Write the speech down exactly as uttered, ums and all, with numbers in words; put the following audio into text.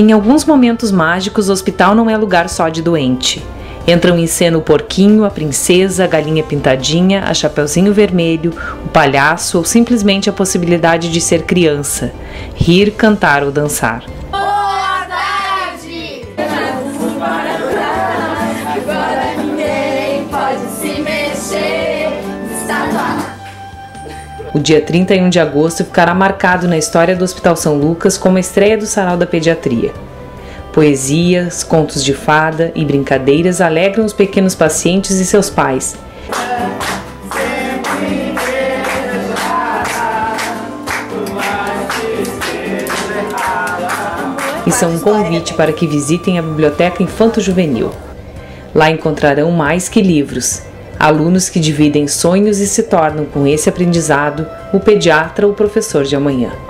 Em alguns momentos mágicos, o hospital não é lugar só de doente. Entram em cena o porquinho, a princesa, a galinha pintadinha, a Chapeuzinho Vermelho, o palhaço ou simplesmente a possibilidade de ser criança, rir, cantar ou dançar. Boa tarde! Vamos para lá, agora ninguém pode se mexer. O dia trinta e um de agosto ficará marcado na história do Hospital São Lucas como a estreia do Sarau da Pediatria. Poesias, contos de fada e brincadeiras alegram os pequenos pacientes e seus pais. E são um convite para que visitem a Biblioteca Infanto-Juvenil. Lá encontrarão mais que livros, alunos que dividem sonhos e se tornam, com esse aprendizado, o pediatra ou professor de amanhã.